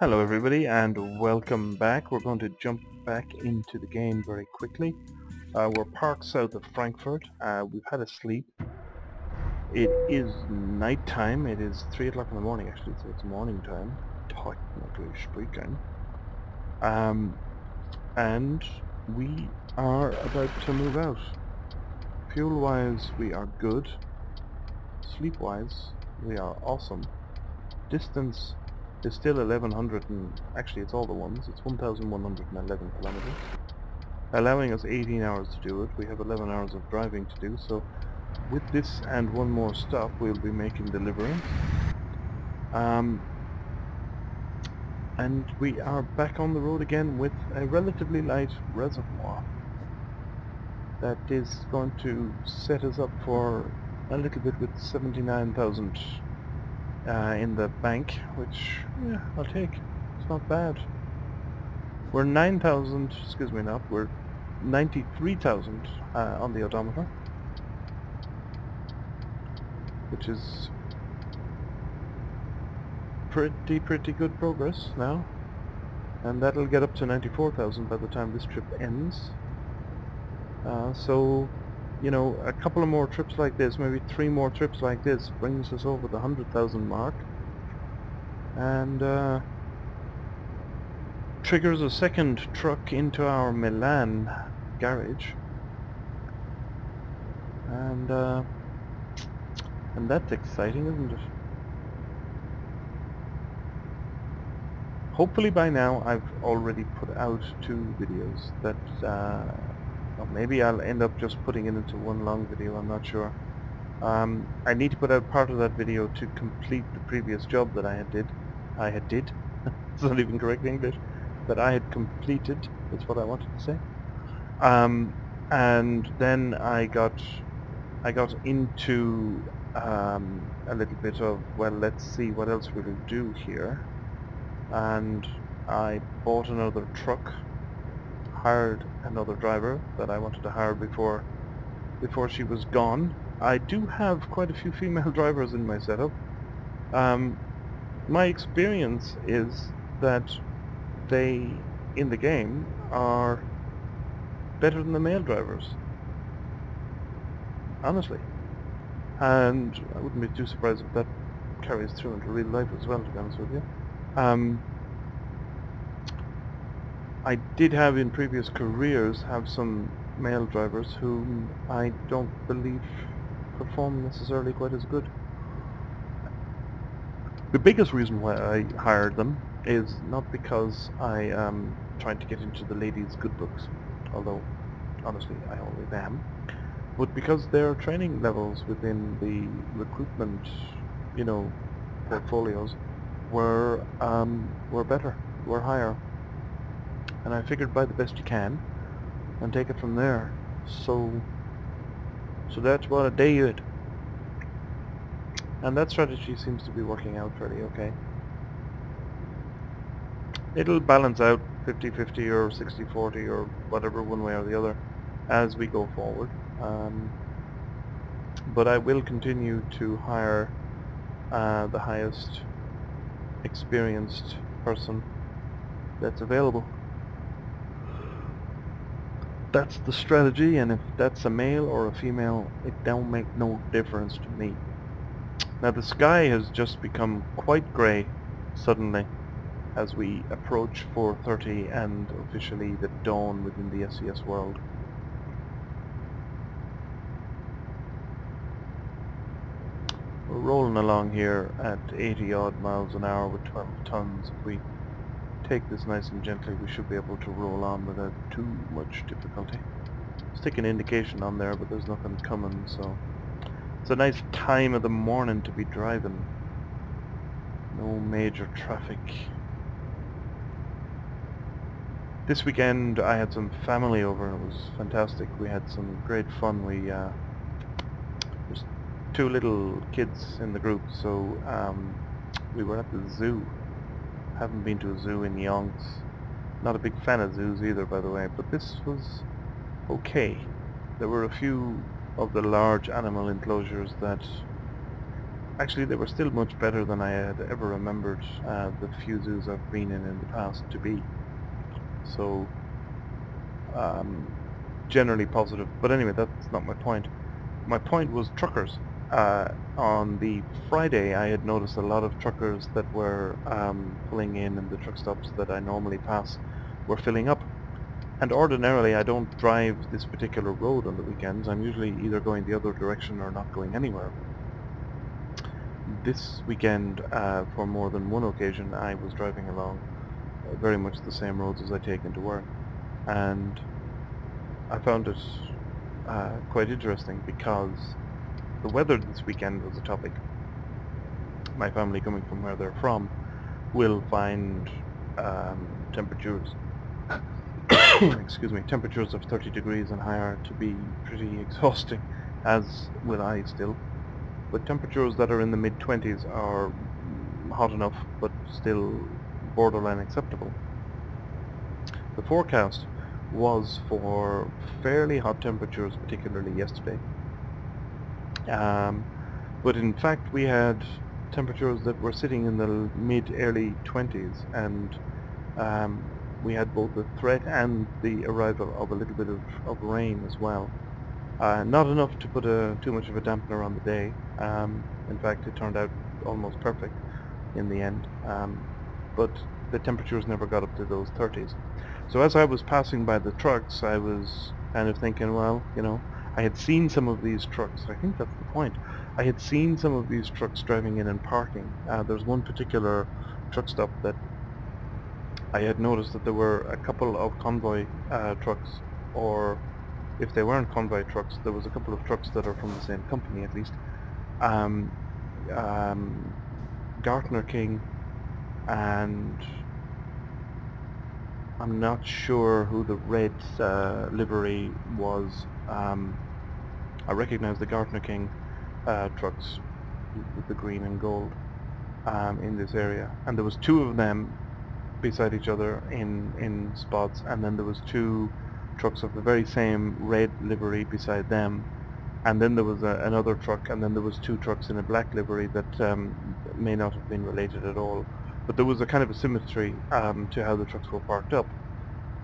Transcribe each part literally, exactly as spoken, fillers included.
Hello everybody and welcome back. We're going to jump back into the game very quickly. Uh, we're parked south of Frankfurt. Uh, we've had a sleep. It is night time. It is three o'clock in the morning actually, so it's morning time. Technically speaking. Um, and we are about to move out. Fuel-wise we are good. Sleep-wise we are awesome. Distance is still eleven hundred, and actually it's all the ones, it's one thousand one hundred eleven kilometers, allowing us eighteen hours to do it. We have eleven hours of driving to do, so with this and one more stop we'll be making deliveries. Um, and we are back on the road again with a relatively light reservoir that is going to set us up for a little bit with seventy-nine thousand Uh, in the bank, which, yeah, I'll take. It's not bad. We're nine thousand, excuse me not, we're ninety-three thousand uh, on the odometer, which is pretty, pretty good progress now. And that'll get up to ninety-four thousand by the time this trip ends. Uh, so, you know, a couple of more trips like this, maybe three more trips like this, brings us over the hundred thousand mark, and uh, triggers a second truck into our Milan garage, and uh, and that's exciting, isn't it? Hopefully by now I've already put out two videos that. Uh, Or maybe I'll end up just putting it into one long video, I'm not sure. Um, I need to put out part of that video to complete the previous job that I had did. I had did. It's not even correct English. That I had completed, that's what I wanted to say. Um, and then I got I got into um, a little bit of, well, let's see what else we can do here. And I bought another truck. Hired another driver that I wanted to hire before before she was gone. I do have quite a few female drivers in my setup. Um, my experience is that they, in the game, are better than the male drivers. Honestly. And I wouldn't be too surprised if that carries through into real life as well, to be honest with you. Um, I did have in previous careers have some male drivers whom I don't believe perform necessarily quite as good. The biggest reason why I hired them is not because I am trying to get into the ladies' good books, although honestly I always am, but because their training levels within the recruitment, you know, portfolios were um, were better, were higher. And I figured buy the best you can and take it from there. So so that's what I did. And that strategy seems to be working out pretty okay. It'll balance out fifty fifty or sixty forty or whatever, one way or the other, as we go forward. Um, but I will continue to hire uh, the highest experienced person that's available. That's the strategy, and if that's a male or a female, it don't make no difference to me. Now the sky has just become quite grey suddenly as we approach four thirty and officially the dawn within the S C S world. We're rolling along here at eighty odd miles an hour with twelve tons. If we take this nice and gently, we should be able to roll on without too much difficulty. Stick an indication on there, but there's nothing coming, so it's a nice time of the morning to be driving. No major traffic. This weekend I had some family over and it was fantastic. We had some great fun. We uh, there's two little kids in the group, so um, we were at the zoo. Haven't been to a zoo in yonks. Not a big fan of zoos either, by the way, but this was okay. There were a few of the large animal enclosures that Actually, they were still much better than I had ever remembered uh, the few zoos I've been in in the past to be. So, um, generally positive. But anyway, that's not my point. My point was truckers. Uh, on the Friday, I had noticed a lot of truckers that were um, pulling in, and the truck stops that I normally pass were filling up. And ordinarily, I don't drive this particular road on the weekends. I'm usually either going the other direction or not going anywhere. This weekend, uh, for more than one occasion, I was driving along uh, very much the same roads as I take into work, and I found it uh, quite interesting because the weather this weekend was a topic. My family, coming from where they're from, will find um, temperatures, excuse me, temperatures of thirty degrees and higher to be pretty exhausting, as will I still. But temperatures that are in the mid twenties are hot enough, but still borderline acceptable. The forecast was for fairly hot temperatures, particularly yesterday. Um, but in fact, we had temperatures that were sitting in the mid early twenties, and um, we had both the threat and the arrival of a little bit of, of rain as well. Uh, not enough to put a, too much of a dampener on the day. Um, in fact, it turned out almost perfect in the end. Um, but the temperatures never got up to those thirties. So as I was passing by the trucks, I was kind of thinking, well, you know, I had seen some of these trucks. I think that's the point. I had seen some of these trucks driving in and parking. Uh, there's one particular truck stop that I had noticed that there were a couple of convoy uh, trucks, or if they weren't convoy trucks, there was a couple of trucks that are from the same company at least. Um, um, Gardner King, and I'm not sure who the red uh, livery was. Um, I recognize the Gardner King uh, trucks with the green and gold um, in this area. And there was two of them beside each other in, in spots, and then there was two trucks of the very same red livery beside them, and then there was a, another truck, and then there was two trucks in a black livery that um, may not have been related at all, but there was a kind of a symmetry um, to how the trucks were parked up.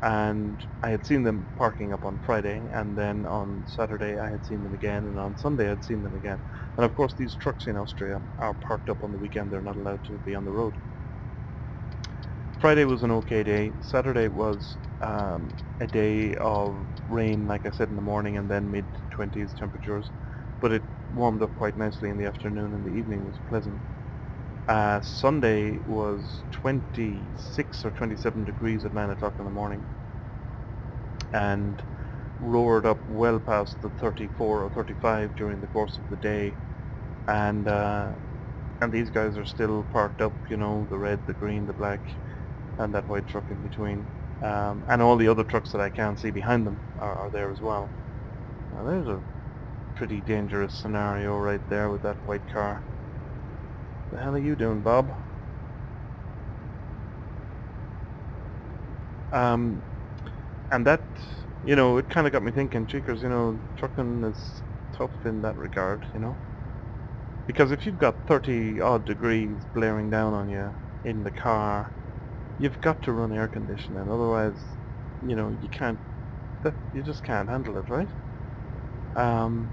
And I had seen them parking up on Friday, and then on Saturday I had seen them again, and on Sunday I had seen them again. And of course, these trucks in Austria are parked up on the weekend. They're not allowed to be on the road. Friday was an okay day. Saturday was um, a day of rain, like I said, in the morning, and then mid twenties temperatures, but it warmed up quite nicely in the afternoon, and the evening was pleasant. Uh, Sunday was twenty-six or twenty-seven degrees at nine o'clock in the morning, and roared up well past the thirty-four or thirty-five during the course of the day, and uh, and these guys are still parked up, you know, the red, the green, the black, and that white truck in between, um, and all the other trucks that I can't see behind them are, are there as well. Now, there's a pretty dangerous scenario right there with that white car. What the hell are you doing, Bob? Um, and that, you know, it kind of got me thinking, cheekers, you know, trucking is tough in that regard, you know, because if you've got thirty odd degrees blaring down on you in the car, you've got to run air conditioning, otherwise, you know, you can't, that, you just can't handle it, right? Um,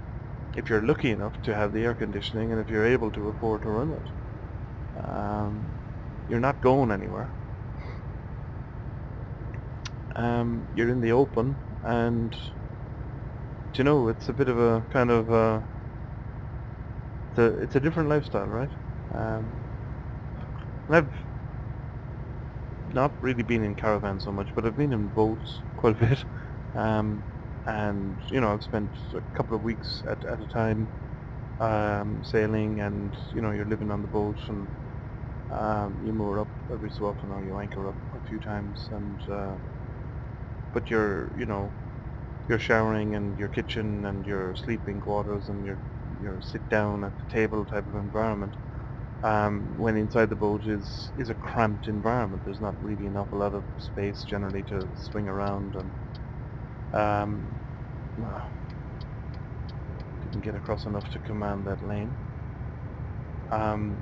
if you're lucky enough to have the air conditioning, and if you're able to afford to run it, um, you're not going anywhere. Um, you're in the open, and, you know, it's a bit of a, kind of a, it's a, it's a different lifestyle, right? Um, and I've not really been in caravans so much, but I've been in boats quite a bit, um, and you know, I've spent a couple of weeks at, at a time um, sailing, and you know, you're living on the boat, and um, you moor up every so often, or you anchor up a few times, and uh, but you're, you know, you're showering, and your kitchen, and your sleeping quarters, and your your sit down at the table type of environment. Um, when inside the boat is, is a cramped environment. There's not really an awful lot of space generally to swing around, and um, well, didn't get across enough to command that lane. um,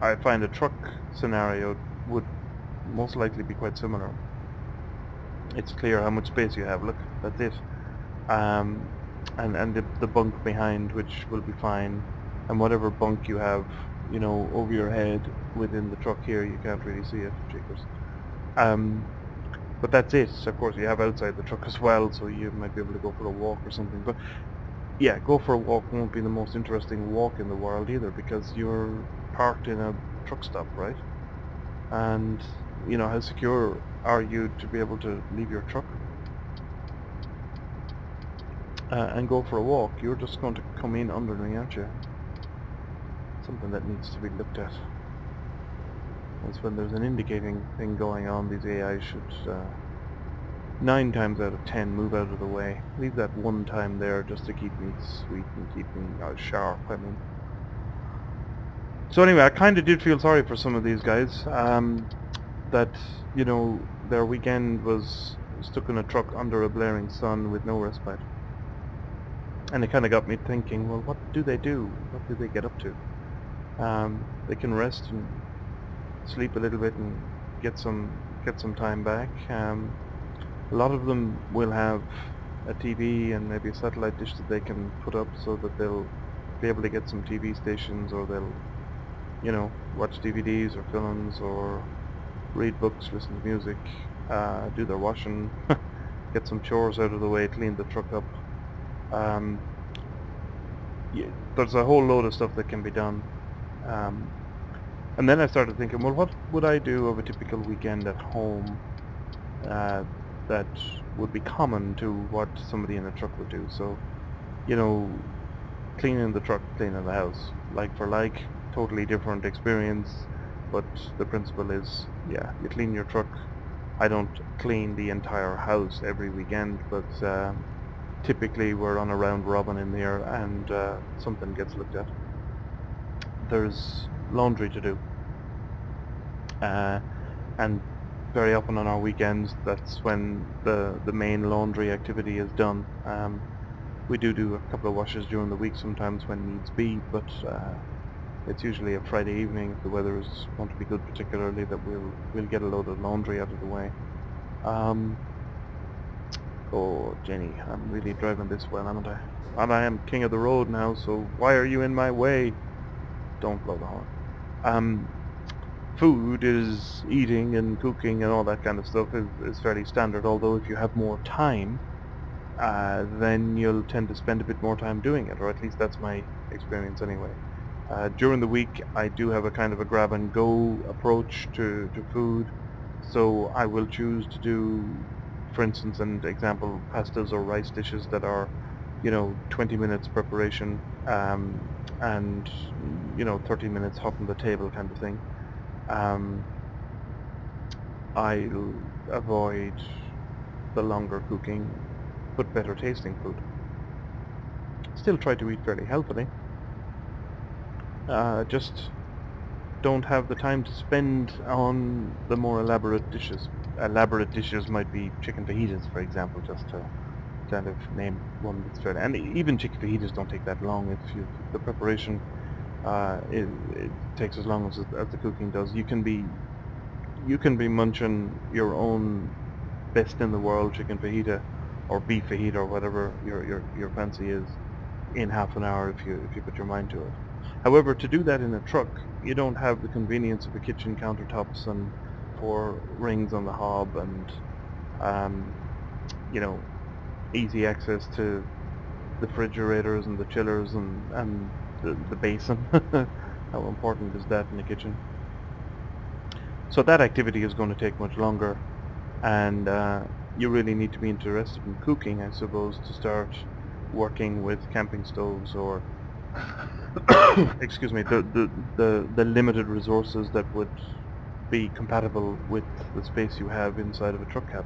I find the truck scenario would most likely be quite similar. It's clear how much space you have. Look, that's it. Um, and and the, the bunk behind, which will be fine, and whatever bunk you have, you know, over your head within the truck here, you can't really see it, Jakers. Um, but that's it. Of course, you have outside the truck as well, so you might be able to go for a walk or something. But yeah, go for a walk won't be the most interesting walk in the world either, because you're parked in a truck stop, right? And you know, how secure are you to be able to leave your truck uh, and go for a walk? You're just going to come in under me, aren't you? Something that needs to be looked at. That's when there's an indicating thing going on. These A I should uh, nine times out of ten move out of the way. Leave that one time there just to keep me sweet and keep me uh, sharp, I mean. So anyway, I kind of did feel sorry for some of these guys. Um, that, you know, their weekend was stuck in a truck under a blaring sun with no respite. And it kind of got me thinking, well, what do they do? What do they get up to? Um, they can rest and sleep a little bit and get some get some time back. Um, a lot of them will have a T V and maybe a satellite dish that they can put up so that they'll be able to get some T V stations, or they'll, you know, watch D V Ds or films or read books, listen to music, uh, do their washing, get some chores out of the way, clean the truck up. Um, yeah, there's a whole load of stuff that can be done. Um, and then I started thinking, well, what would I do of a typical weekend at home uh, that would be common to what somebody in a truck would do? So, you know, cleaning the truck, cleaning the house, like for like, totally different experience. But the principle is, yeah, you clean your truck. I don't clean the entire house every weekend, but uh, typically we're on a round robin in here, and uh, something gets looked at. There's laundry to do, uh, and very often on our weekends, that's when the the main laundry activity is done. Um, we do do a couple of washes during the week sometimes when needs be, but. Uh, It's usually a Friday evening, if the weather is going to be good particularly, that we'll we'll get a load of laundry out of the way. Um, oh, Jenny, I'm really driving this well, haven't I? And I am king of the road now, so why are you in my way? Don't blow the horn. Um, food is eating and cooking and all that kind of stuff is, is fairly standard, although if you have more time, uh, then you'll tend to spend a bit more time doing it, or at least that's my experience anyway. Uh, during the week I do have a kind of a grab-and-go approach to, to food, so I will choose to do, for instance, an example, pastas or rice dishes that are, you know, twenty minutes preparation um, and, you know, thirty minutes hot on the table kind of thing. Um, I'll avoid the longer cooking, but better tasting food. Still try to eat fairly healthily. Uh, just don't have the time to spend on the more elaborate dishes. Elaborate dishes might be chicken fajitas, for example, just to kind of name one that's fair. And even chicken fajitas don't take that long. If you, the preparation uh, it, it takes as long as, as the cooking does. You can be you can be munching your own best in the world chicken fajita or beef fajita or whatever your your your fancy is in half an hour if you if you put your mind to it. However, to do that in a truck, you don't have the convenience of the kitchen countertops and four rings on the hob and, um, you know, easy access to the refrigerators and the chillers and, and the, the basin. How important is that in the kitchen? So that activity is going to take much longer, and uh, you really need to be interested in cooking, I suppose, to start working with camping stoves or... excuse me, the, the the the limited resources that would be compatible with the space you have inside of a truck cab.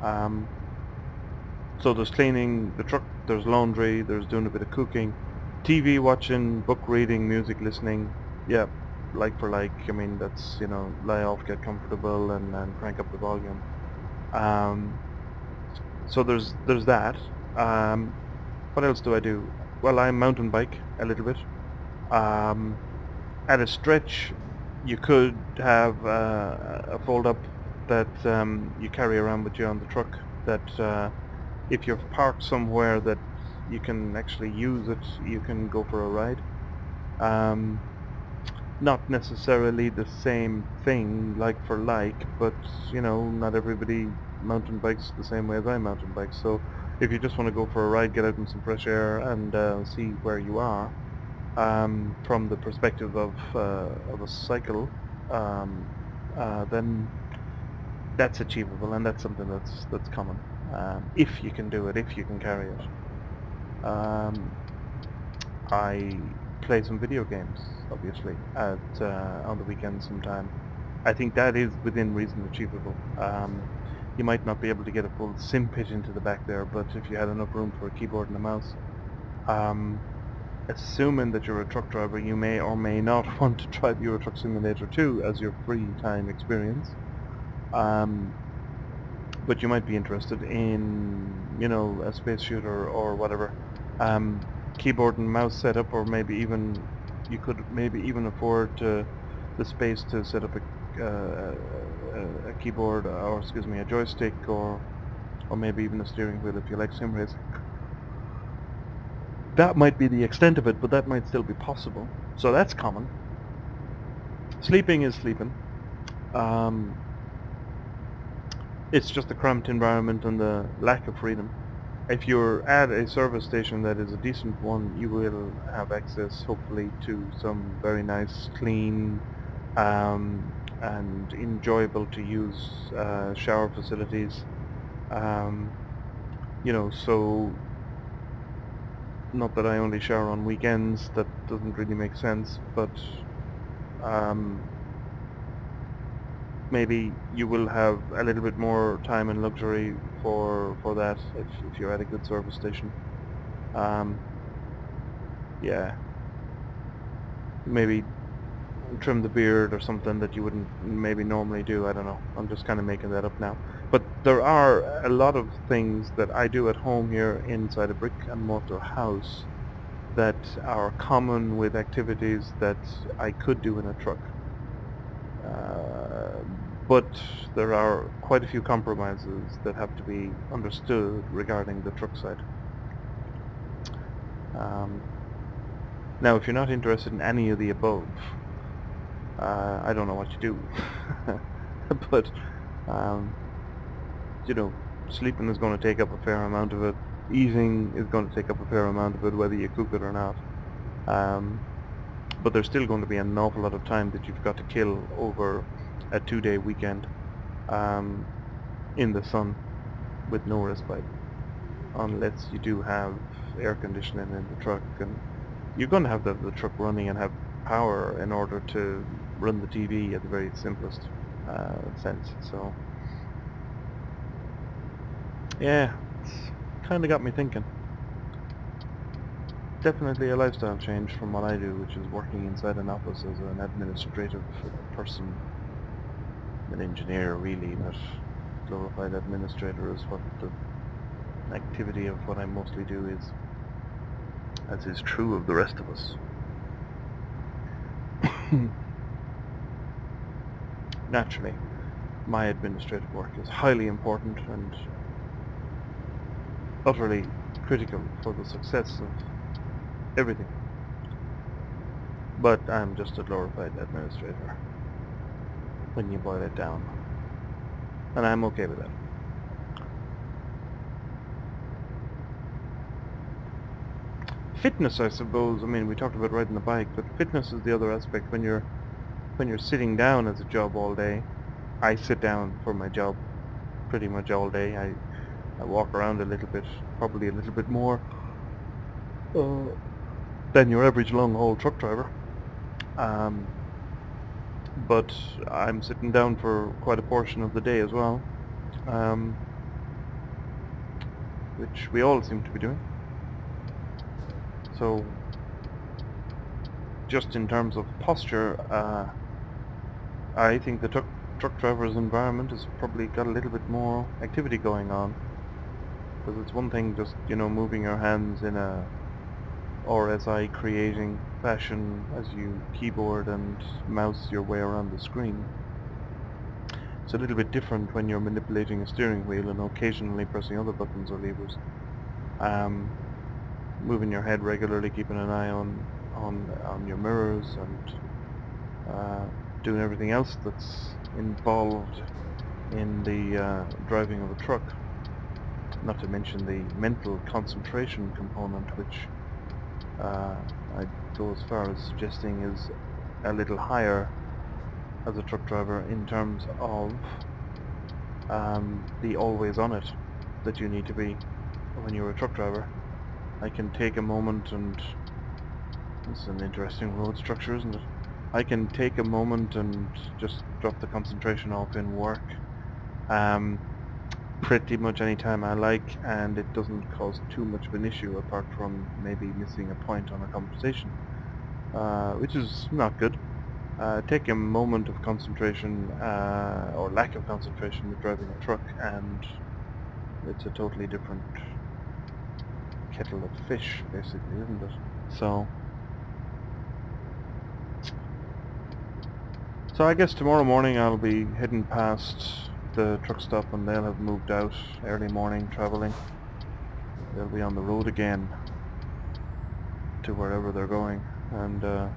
Um, so there's cleaning the truck, there's laundry, there's doing a bit of cooking, T V watching, book reading, music listening. Yeah, like for like. I mean, that's, you know, lie off, get comfortable, and, and crank up the volume. Um, so there's there's that. Um, what else do I do? well, I mountain bike a little bit. Um, at a stretch, you could have uh, a fold-up that um, you carry around with you on the truck, that uh, if you're parked somewhere that you can actually use it, you can go for a ride. Um, not necessarily the same thing, like for like, but you know, not everybody mountain bikes the same way as I mountain bike. So if you just want to go for a ride, get out in some fresh air and uh, see where you are, um, from the perspective of, uh, of a cycle, um, uh, then that's achievable, and that's something that's that's common, um, if you can do it, if you can carry it. Um, I play some video games, obviously, at uh, on the weekend sometime. I think that is within reason achievable. Um, you might not be able to get a full sim pitch into the back there, but if you had enough room for a keyboard and a mouse, um, assuming that you're a truck driver, you may or may not want to try Euro Truck Simulator two as your free time experience. Um, but you might be interested in, you know, a space shooter or whatever. Um, keyboard and mouse setup, or maybe even you could maybe even afford uh, the space to set up a, uh, a keyboard, or excuse me, a joystick, or or maybe even a steering wheel if you like sim racing. That might be the extent of it, but that might still be possible. So that's common. Sleeping is sleeping. Um, it's just the cramped environment and the lack of freedom. If you're at a service station that is a decent one, you will have access, hopefully, to some very nice, clean, um, and enjoyable to use uh, shower facilities. Um, you know, so not that I only shower on weekends, that doesn't really make sense, but um, maybe you will have a little bit more time and luxury for for that if, if you're at a good service station. Um, yeah, maybe trim the beard or something that you wouldn't maybe normally do. I don't know, I'm just kind of making that up now, but there are a lot of things that I do at home here inside a brick and mortar house that are common with activities that I could do in a truck. Uh, but there are quite a few compromises that have to be understood regarding the truck side. Um, now, if you're not interested in any of the above, uh, I don't know what to do. But, um, you know, sleeping is going to take up a fair amount of it. Eating is going to take up a fair amount of it, whether you cook it or not. Um, but there's still going to be an awful lot of time that you've got to kill over a two-day weekend um, in the sun with no respite, unless you do have air conditioning in the truck, and you're going to have the, the truck running and have power in order to run the T V at the very simplest uh, sense. So yeah, it's kind of got me thinking. Definitely a lifestyle change from what I do, which is working inside an office as an administrative person, an engineer really, but glorified administrator is what the activity of what I mostly do is, as is true of the rest of us. Naturally, my administrative work is highly important and utterly critical for the success of everything, but I'm just a glorified administrator when you boil it down, and I'm okay with that. Fitness, I suppose, I mean, we talked about riding the bike, but fitness is the other aspect. When you're when you're sitting down as a job all day, I sit down for my job pretty much all day. I, I walk around a little bit, probably a little bit more uh, than your average long-haul truck driver, um, but I'm sitting down for quite a portion of the day as well, um, which we all seem to be doing. So just in terms of posture, uh, I think the truck, truck driver's environment has probably got a little bit more activity going on, because it's one thing just, you know, moving your hands in a or as I creating fashion as you keyboard and mouse your way around the screen. It's a little bit different when you're manipulating a steering wheel and occasionally pressing other buttons or levers. Um, moving your head regularly, keeping an eye on on, on your mirrors and uh, doing everything else that's involved in the uh, driving of a truck. Not to mention the mental concentration component, which uh, I'd go as far as suggesting is a little higher as a truck driver in terms of um, the always on it that you need to be when you're a truck driver. I can take a moment and... this is an interesting road structure, isn't it? I can take a moment and just drop the concentration off in work um, pretty much any time I like, and it doesn't cause too much of an issue apart from maybe missing a point on a conversation, uh, which is not good. Uh, take a moment of concentration uh, or lack of concentration with driving a truck and it's a totally different kettle of fish, basically, isn't it? So so I guess tomorrow morning I'll be heading past the truck stop and they'll have moved out, early morning travelling. They'll be on the road again to wherever they're going, and uh,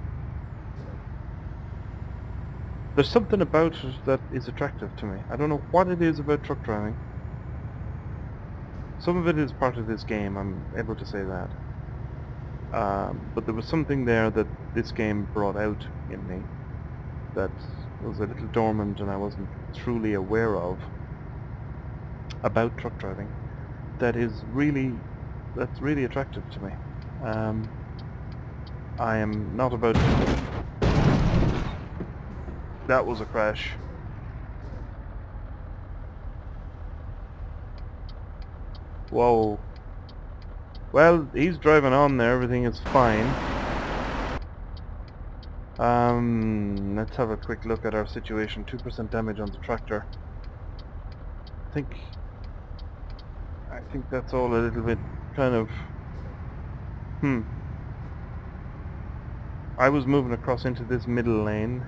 there's something about it that is attractive to me. I don't know what it is about truck driving. Some of it is part of this game, I'm able to say that. Um, but there was something there that this game brought out in me that was a little dormant and I wasn't truly aware of about truck driving. That is really, that's really attractive to me. Um, I am not about to... That was a crash. Whoa. Well, he's driving on there, everything is fine. Um, let's have a quick look at our situation. two percent damage on the tractor. I think... I think that's all a little bit kind of... Hmm. I was moving across into this middle lane.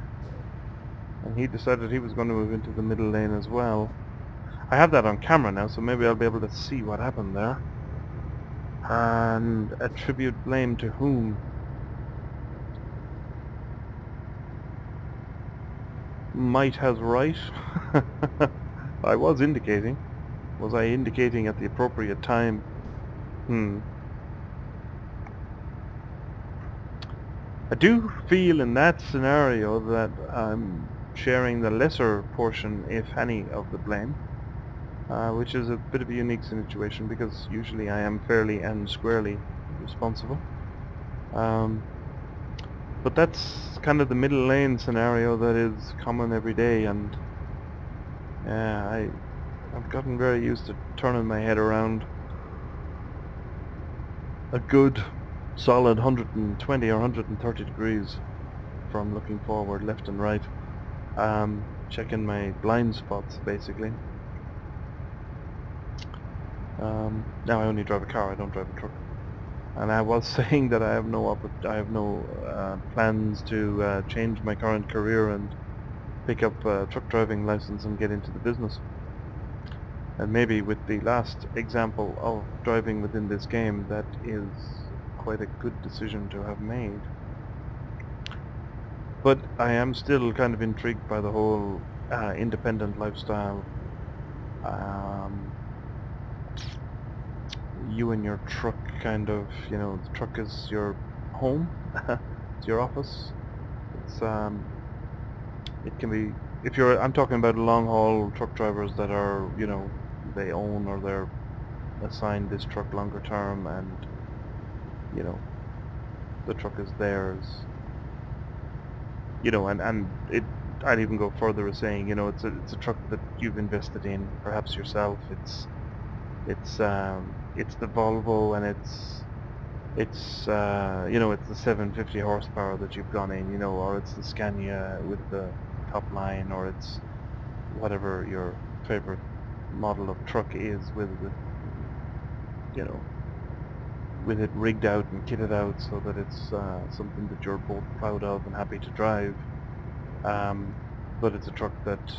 And he decided he was going to move into the middle lane as well. I have that on camera now, so maybe I'll be able to see what happened there. And attribute blame to whom? Might has right. I was indicating. Was I indicating at the appropriate time? Hmm. I do feel in that scenario that I'm sharing the lesser portion, if any, of the blame, uh, which is a bit of a unique situation because usually I am fairly and squarely responsible. Um, but that's kind of the middle lane scenario that is common every day, and yeah, I, I've gotten very used to turning my head around a good solid one hundred twenty or one hundred thirty degrees from looking forward, left and right. Um, checking my blind spots, basically. Um, now I only drive a car, I don't drive a truck. And I was saying that I have no op- I have no uh, plans to uh, change my current career and pick up a truck driving license and get into the business. And maybe with the last example of driving within this game, that is quite a good decision to have made. But I am still kind of intrigued by the whole uh, independent lifestyle. Um, you and your truck, kind of, you know, the truck is your home, it's your office. It's um, it can be, if you're, I'm talking about long haul truck drivers that are, you know, they own or they're assigned this truck longer term, and you know, the truck is theirs. You know, and, and it, I'd even go further as saying, you know, it's a, it's a truck that you've invested in, perhaps yourself. It's, it's, um, it's the Volvo, and it's, it's, uh, you know, it's the seven fifty horsepower that you've gone in, you know, or it's the Scania with the top line, or it's whatever your favorite model of truck is with the, you know, with it rigged out and kitted out so that it's uh, something that you're both proud of and happy to drive. Um, but it's a truck that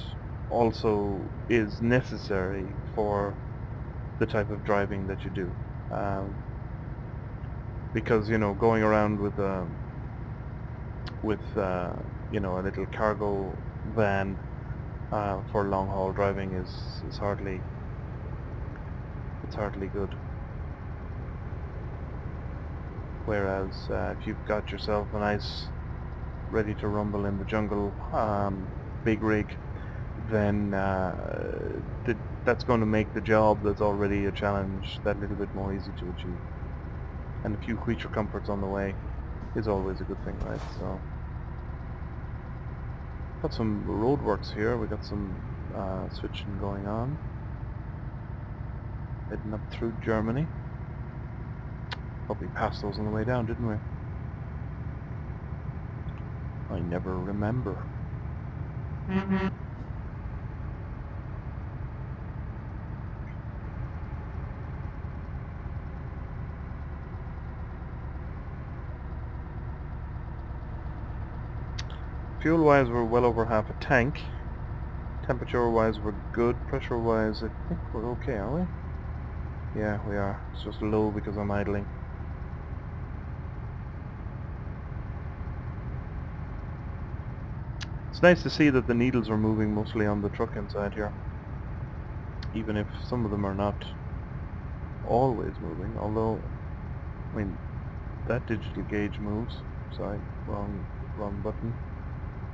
also is necessary for the type of driving that you do. Um, because, you know, going around with a, with uh, you know, a little cargo van uh, for long haul driving is, is hardly it's hardly good. Whereas uh, if you've got yourself a nice ready to rumble in the jungle um, big rig, then uh, th that's going to make the job that's already a challenge that little bit more easy to achieve. And a few creature comforts on the way is always a good thing, right? So, got some roadworks here. We got some uh, switching going on. Heading up through Germany. Probably passed those on the way down, didn't we? I never remember. Mm-hmm. Fuel-wise, we're well over half a tank. Temperature-wise, we're good. Pressure-wise, I think we're okay, are we? Yeah, we are. It's just low because I'm idling. It's nice to see that the needles are moving mostly on the truck inside here. Even if some of them are not always moving, although, I mean, that digital gauge moves. Sorry, wrong, wrong button.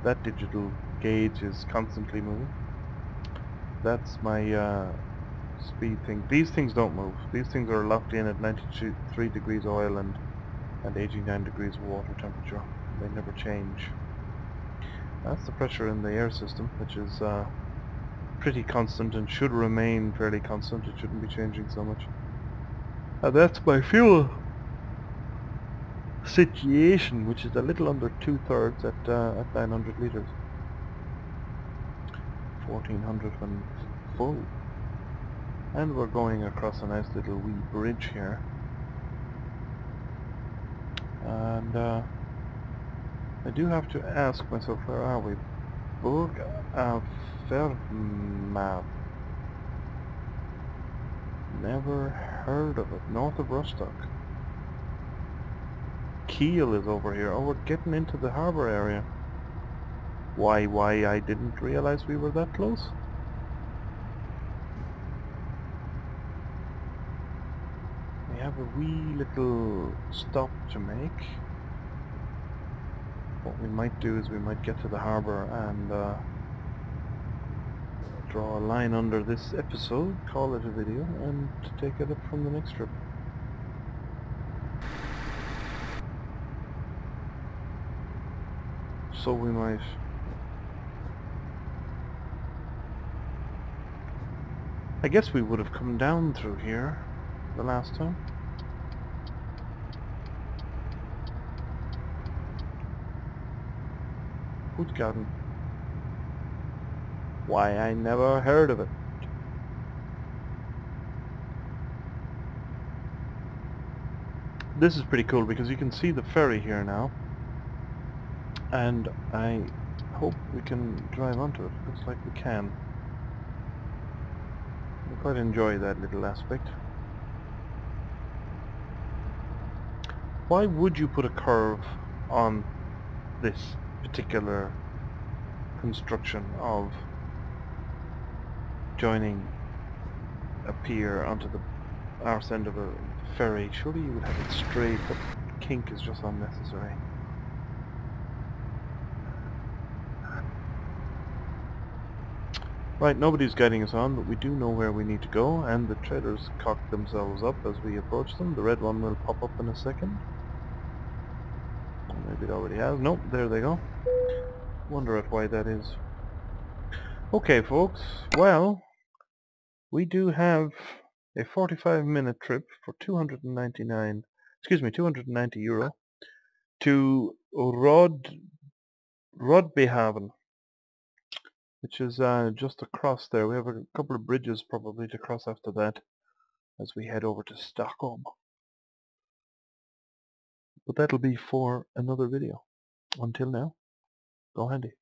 That digital gauge is constantly moving. That's my uh, speed thing. These things don't move. These things are locked in at ninety-three degrees oil and, and eighty-nine degrees water temperature. They never change. That's the pressure in the air system, which is uh, pretty constant and should remain fairly constant. It shouldn't be changing so much. And that's my fuel situation, which is a little under two-thirds at, uh, at nine hundred litres. fourteen hundred when full. And we're going across a nice little wee bridge here. And uh, I do have to ask myself, where are we? Burg Afermab. Never heard of it. North of Rostock. Keel is over here. Oh, we're getting into the harbour area. Why, why, I didn't realise we were that close. We have a wee little stop to make. What we might do is we might get to the harbour and uh, draw a line under this episode, call it a video, and take it up from the next trip. So we might. I guess we would have come down through here the last time. Woodgarden. Why, I never heard of it. This is pretty cool because you can see the ferry here now. And I hope we can drive onto it. Looks like we can. I quite enjoy that little aspect. Why would you put a curve on this particular construction of joining a pier onto the arse end of a ferry? Surely you would have it straight, but kink is just unnecessary. Right, nobody's guiding us on, but we do know where we need to go, and the traders cock themselves up as we approach them. The red one will pop up in a second. Or maybe it already has. Nope, there they go. Wonder at why that is. Okay, folks, well, we do have a forty-five minute trip for two hundred ninety-nine, excuse me, two hundred ninety euro to Rod Rodbehaven, which is uh, just across there. We have a couple of bridges probably to cross after that as we head over to Stockholm. But that'll be for another video. Until now, go handy.